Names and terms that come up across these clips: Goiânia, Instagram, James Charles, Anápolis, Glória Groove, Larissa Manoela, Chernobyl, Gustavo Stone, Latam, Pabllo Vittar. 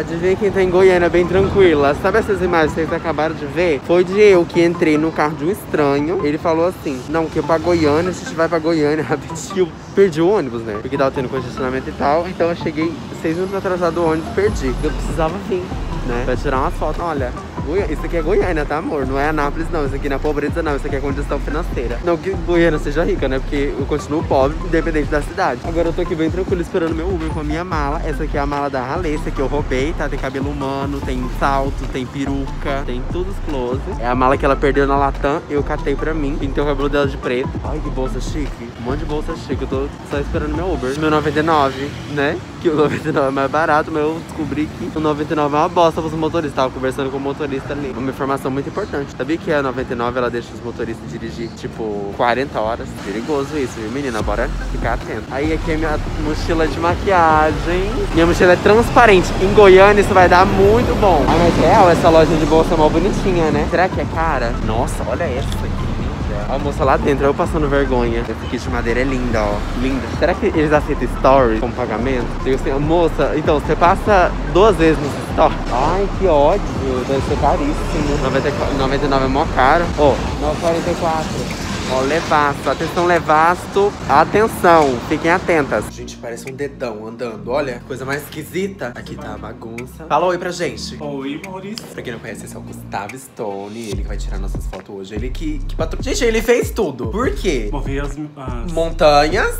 Adivinha quem tá em Goiânia bem tranquila. Sabe essas imagens que vocês acabaram de ver? Foi de eu que entrei no carro de um estranho. Ele falou assim, não, que eu pra Goiânia, a gente vai pra Goiânia rapidinho. Eu perdi o ônibus, né? Porque tava tendo congestionamento e tal. Então eu cheguei 6 minutos atrasado do ônibus, perdi. Eu precisava vir, né? Pra tirar uma foto. Olha, isso aqui é Goiânia, tá, amor? Não é Anápolis, não. Isso aqui não é pobreza, não. Isso aqui é condição financeira. Não que Goiânia seja rica, né? Porque eu continuo pobre, independente da cidade. Agora eu tô aqui bem tranquilo, esperando meu Uber com a minha mala. Essa aqui é a mala da Ralê, essa aqui eu roubei, tá? Tem cabelo humano, tem salto, tem peruca, tem tudo os close. É a mala que ela perdeu na Latam, eu catei pra mim. Pintei o cabelo dela de preto. Ai, que bolsa chique. Um monte de bolsa chique. Eu tô só esperando meu Uber. Meu 99, né? Que o 99 é mais barato, mas eu descobri que o 99 é uma bosta pros motoristas. Tava conversando com o motorista ali. Uma informação muito importante. Sabia que a 99, ela deixa os motoristas dirigir, tipo, 40 horas? Perigoso isso, viu, menina? Bora ficar atento. Aí aqui é minha mochila de maquiagem. Minha mochila é transparente. Em Goiânia isso vai dar muito bom. Ah, mas real, essa loja de bolsa é mó bonitinha, né? Será que é cara? Nossa, olha essa aqui. Ó, a moça lá dentro, eu passando vergonha. Esse kit de madeira é linda, ó. Linda. Será que eles aceitam stories como pagamento? Eu assim, moça, então, você passa 2 vezes nos stories. Ai, que ódio. Deve ser caríssimo. 99 é mó caro. Ó, oh, 9,44. Ó, Levasto, atenção Levasto, atenção, fiquem atentas. Gente, parece um dedão andando, olha, coisa mais esquisita. Aqui tá a bagunça. Fala oi pra gente. Oi, Maurício. Pra quem não conhece, esse é o Gustavo Stone, ele que vai tirar nossas fotos hoje. Ele que patrocina. Gente, ele fez tudo. Por quê? Mover as montanhas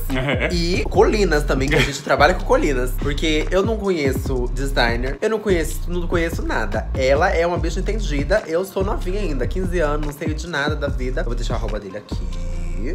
e colinas também, que a gente trabalha com colinas. Porque eu não conheço designer, eu não conheço nada. Ela é uma bicha entendida, eu sou novinha ainda, 15 anos, não sei de nada da vida. Eu vou deixar a roupa dele aqui.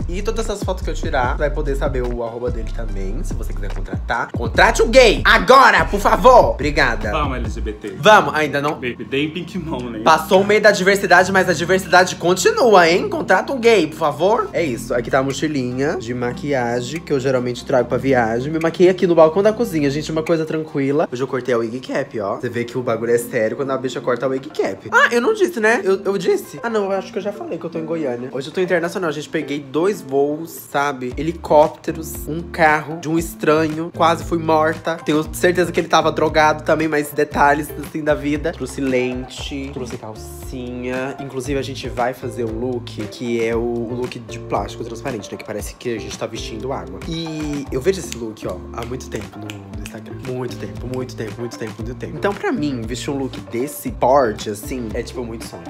E todas essas fotos que eu tirar, vai poder saber o arroba dele também. Se você quiser contratar, contrate o gay! Agora, por favor! Obrigada. Vamos, LGBT. Vamos, ainda não. Baby, dei pink mão, né? Passou o meio da diversidade, mas a diversidade continua, hein? Contrata o gay, por favor. É isso, aqui tá a mochilinha de maquiagem, que eu geralmente trago pra viagem. Me maquiei aqui no balcão da cozinha, gente, uma coisa tranquila. Hoje eu cortei a wig cap, ó. Você vê que o bagulho é sério quando a bicha corta a wig cap. Ah, eu não disse, né? Eu disse? Ah, não, eu acho que eu já falei que eu tô em Goiânia. Hoje eu tô internacional, gente, peguei 2 voos, sabe? Helicópteros, um carro de um estranho. Quase fui morta. Tenho certeza que ele tava drogado também, mas detalhes assim da vida. Trouxe lente, trouxe calcinha. Inclusive, a gente vai fazer um look que é o look de plástico transparente, né? Que parece que a gente tá vestindo água. E eu vejo esse look, ó, há muito tempo no Instagram. Muito tempo. Então, pra mim, vestir um look desse porte, assim, é tipo muito sonho.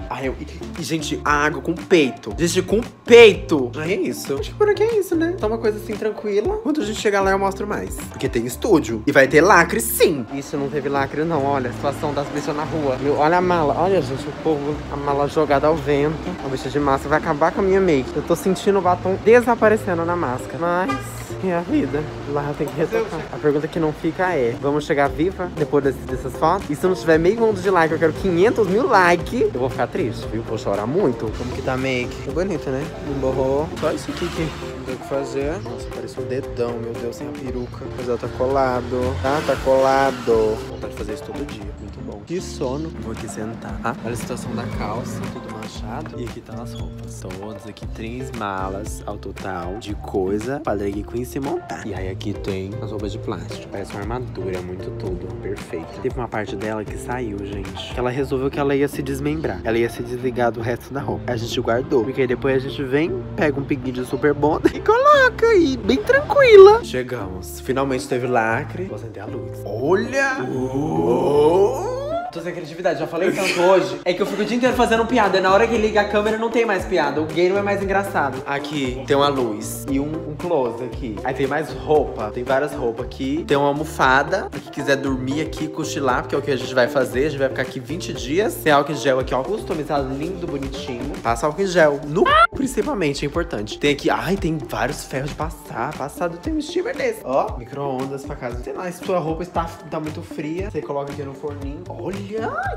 E, gente, a água com peito. Gente, com peito! Aí é isso. Acho que por aqui é isso, né? Só uma coisa assim, tranquila. Quando a gente chegar lá, eu mostro mais. Porque tem estúdio. E vai ter lacre, sim. Isso não teve lacre, não. Olha a situação das bichas na rua. Meu, olha a mala. Olha, gente, o povo, a mala jogada ao vento. A bicha de massa vai acabar com a minha make. Eu tô sentindo o batom desaparecendo na máscara. Mas... é a vida. Lá tem que retocar. A pergunta que não fica é, vamos chegar viva depois dessas fotos? E se não tiver meio mundo de like, eu quero 500 mil likes, eu vou ficar triste, viu? Vou chorar muito. Como que tá make? Tá bonito, né? Não borrou. Só isso aqui que tem que fazer. Nossa, parece um dedão, meu Deus, sem a peruca. Mas ela tá colado. Ah, tá colado. Vontade de fazer isso todo dia. Muito bom. Que sono. Vou aqui sentar. Ah, olha a situação da calça, tudo machado. E aqui tá as roupas. Todas aqui, 3 malas ao total de coisa pra drag queen se montar. E aí aqui tem as roupas de plástico. Parece uma armadura, muito tudo. Perfeito. Teve uma parte dela que saiu, gente. Que ela resolveu que ela ia se desmembrar. Ela ia se desligar do resto da roupa. A gente guardou. Porque aí depois a gente vem, pega um pinguinho de super bonder e coloca aí, bem tranquila. Chegamos. Finalmente teve lacre. Vou acender a luz. Olha! Tô sem criatividade, já falei tanto hoje. É que eu fico o dia inteiro fazendo piada. Na hora que liga a câmera não tem mais piada. O gay não é mais engraçado. Aqui tem uma luz e um close aqui. Aí tem mais roupa, tem várias roupas aqui. Tem uma almofada, pra quem quiser dormir aqui, cochilar, porque é o que a gente vai fazer. A gente vai ficar aqui 20 dias. Tem álcool em gel aqui, ó, customizado, lindo, bonitinho. Passa álcool em gel, no principalmente, é importante. Tem aqui, ai, tem vários ferros de passar. Passado tem um steamer desse, ó. Micro-ondas pra casa, sei lá, se sua roupa tá muito fria, você coloca aqui no forninho. Olha,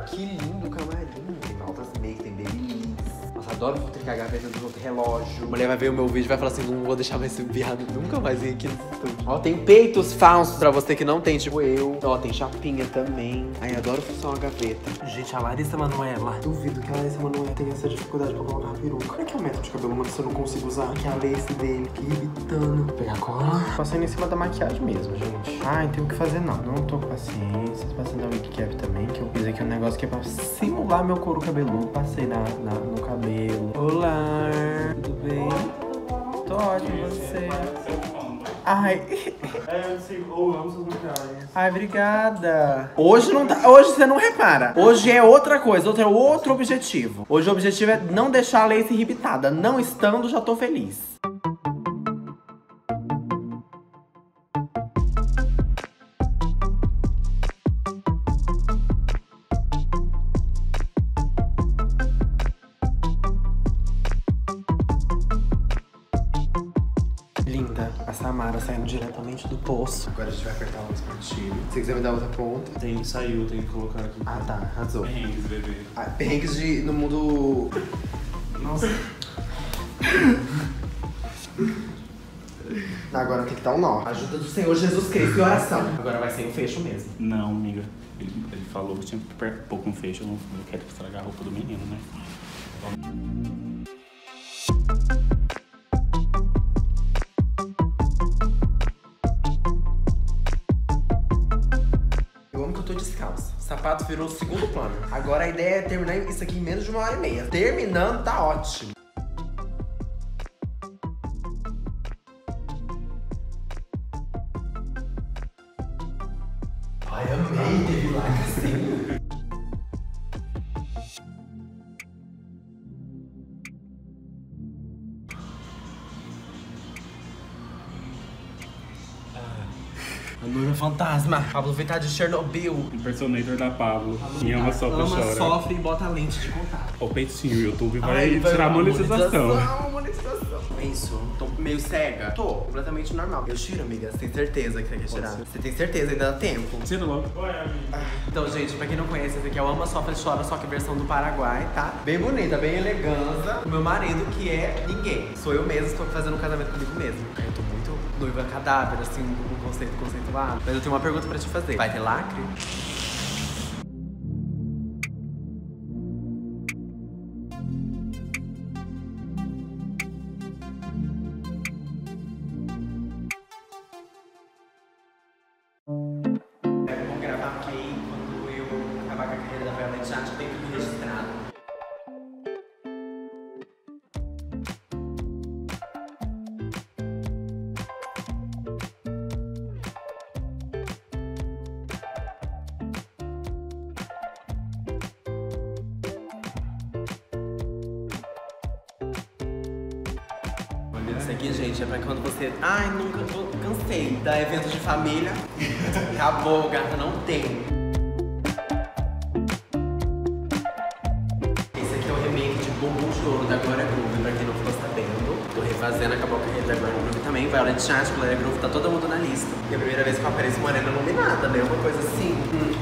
que lindo o camarim. Tem altas meias, tem baby. Nossa, a adoro cutricar a gaveta do relógio. A mulher vai ver o meu vídeo e vai falar assim, não vou deixar mais esse viado nunca mais ir aqui no estúdio. Ó, tem peitos falsos pra você que não tem, tipo eu. Ó, tem chapinha também. Ai, adoro funcionar uma gaveta. Gente, a Larissa Manoela. Duvido que a Larissa Manoela tenha essa dificuldade pra colocar a peruca. Como é que é o método de cabelo, mano, se eu não consigo usar? Que é a lace dele, que irritando. Vou pegar a cola. Passando em cima da maquiagem mesmo, gente. Ai, não tem o que fazer não. Não tô com paciência. Passando a wig cap também, que eu fiz aqui um negócio que é pra simular meu couro cabeludo. Passei no cabelo. Olá, tudo bem? Tô ótimo, e você? Ai, eu amo suas maquiagens. Ai, obrigada. Hoje não tá, hoje você não repara. Hoje é outra coisa, hoje é outro objetivo. Hoje o objetivo é não deixar a lace irritada. Não estando, já tô feliz. A Samara saindo diretamente do poço. Agora a gente vai apertar o espartilho. Se você quiser me dar outra ponta. Tem, saiu, tem que colocar aqui. Ah, tá, arrasou. Perrengues, bebê. Ah, perrengues de, no mundo... Nossa. Agora tem que dar um nó. Ajuda do Senhor Jesus Cristo e oração. Agora vai ser um fecho mesmo. Não, amiga. Ele falou que tinha pouco um fecho. Eu não quero estragar a roupa do menino, né? Descalço. O sapato virou segundo plano. Agora a ideia é terminar isso aqui em menos de 1h30. Terminando, tá ótimo. Ai, amei, teve lá assim. A Loura Fantasma, Pabllo Vittar de Chernobyl. Impersonator da Pabllo. Quem ama sofre, chora. Sofre e bota a lente de contato. O peitinho, o YouTube vai tirar a monetização. É isso, tô meio cega. Tô completamente normal. Eu tiro, amiga, você tem certeza que você quer tirar? Você tem certeza, ainda dá tempo. Tira logo. Então, gente, pra quem não conhece, esse aqui é o Ama, Sofre, Chora, só que versão do Paraguai, tá? Bem bonita, bem elegante. O meu marido, que é ninguém. Sou eu mesmo, estou fazendo um casamento comigo mesmo. Eu tô muito noiva cadáver, assim, um conceito conceituado. Mas eu tenho uma pergunta pra te fazer. Vai ter lacre? Vamos gravar aqui quando eu acabar com a carreira da Pabllo Vittar, já tem tudo registrado. Isso aqui, gente, é pra quando você... Ai, nunca vou... Cansei. Dá evento de família. Acabou, gata, não tem. Esse aqui é o remake de Bombom de Ouro da Glória Groove, pra quem não ficou sabendo. Tô refazendo, acabou a carreira da Glória Groove também. Violet Chat, Glória Groove, tá todo mundo na lista. E a primeira vez que eu apareço morena iluminada, né? Uma coisa assim.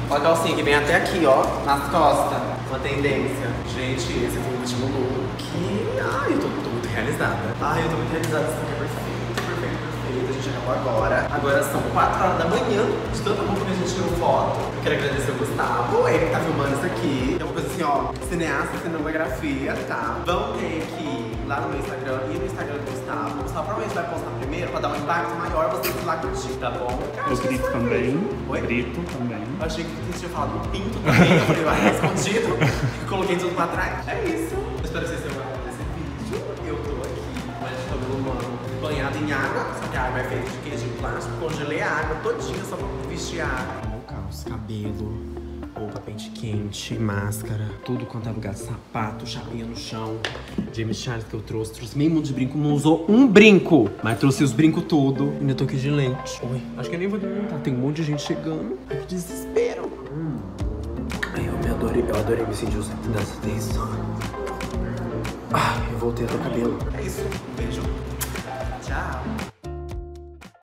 Ó a calcinha que vem até aqui, ó. Nas costas. Uma tendência. Gente, esse foi o último look. Que... Ai, eu tô muito realizada. Ai, eu tô muito realizada, isso aqui é perfeito, perfeito, perfeito. A gente acabou agora. Agora são 4h da manhã, de todo mundo que a gente tirou foto. Eu quero agradecer ao Gustavo, ele que tá filmando isso aqui. É uma coisa assim, ó, cineasta, cinematografia, tá? Vão ter que ir lá no meu Instagram e no Instagram do Gustavo. O Gustavo provavelmente vai postar primeiro pra dar um impacto maior, vocês lá curtir, tá bom? O Brito também. Oi? Brito também. Eu achei que você tinha falado do pinto também, eu falei, ah, escondido. Coloquei tudo pra trás. É isso. Eu espero que vocês tenham gostado desse vídeo. Eu tô aqui com esse cabelo humano banhado em água, só que a água é feita de queijo de plástico. Congelei a água todinha só pra vestir a água. Olha o caos, cabelo. Roupa, pente quente, máscara, tudo quanto é lugar, sapato, chapinha no chão. James Charles que eu trouxe meio mundo de brinco, não usou um brinco, mas trouxe os brincos tudo. Ainda tô aqui de lente. Oi, acho que eu nem vou levantar, tem um monte de gente chegando. Ai, que desespero. Ai, eu adorei me sentir os dessa tensão. Ai, eu voltei até o cabelo. É isso, um beijo. Tchau.